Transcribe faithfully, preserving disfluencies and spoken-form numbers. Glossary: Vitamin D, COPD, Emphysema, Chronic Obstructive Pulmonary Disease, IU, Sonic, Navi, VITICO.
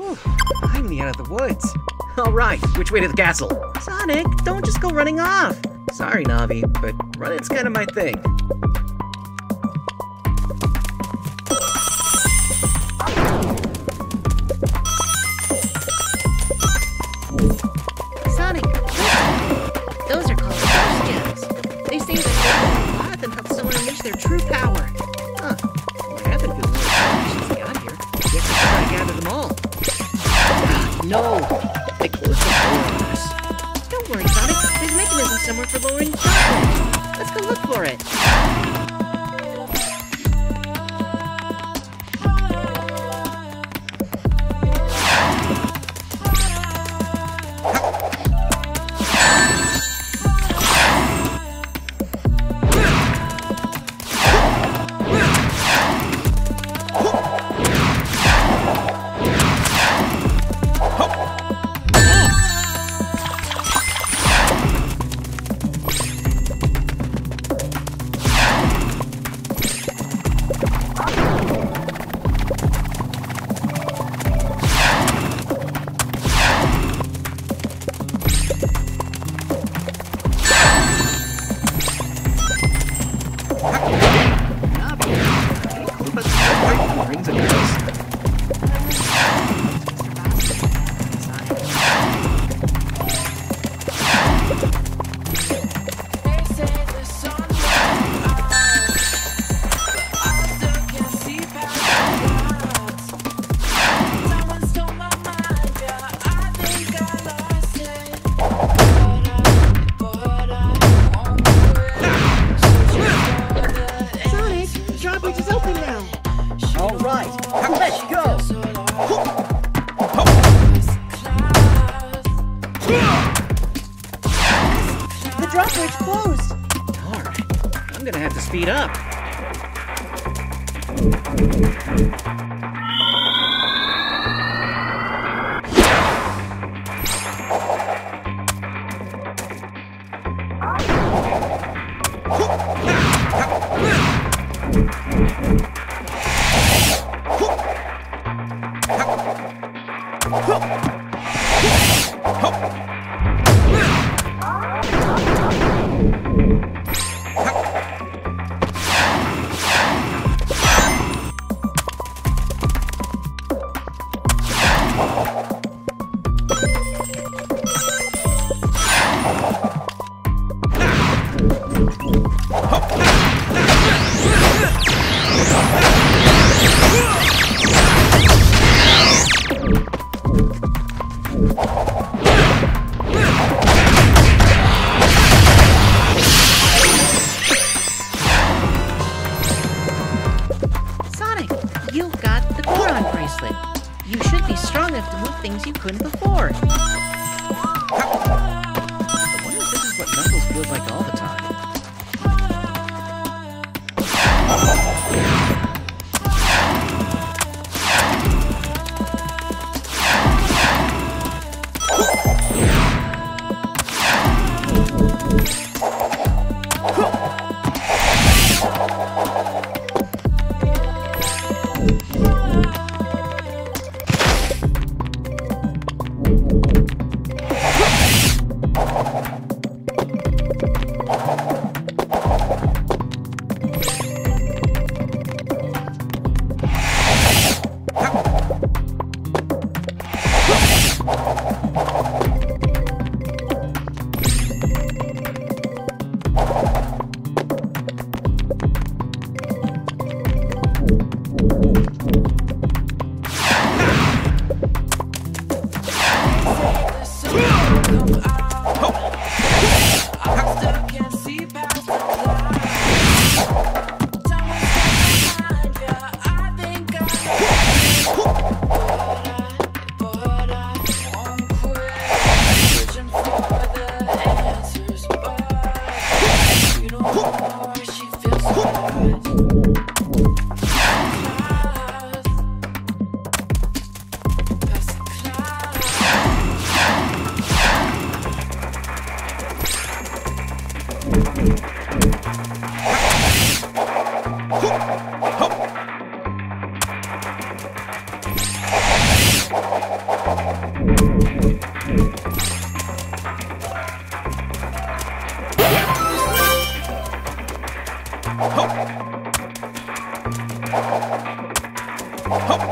Whew, finally out of the woods. All right, which way to the castle? Sonic, don't just go running off. Sorry, Navi, but running's kind of my thing. Sonic, those are called ghost gems. These things are so hot and help someone reach their true power. Huh. What happened to the little since we got here? I guess we gotta gather them all. No! They closed the doors. Don't worry, Sonic. There's a mechanism somewhere for lowering chocolate. Let's go look for it. Speed up. Thank you. Hop.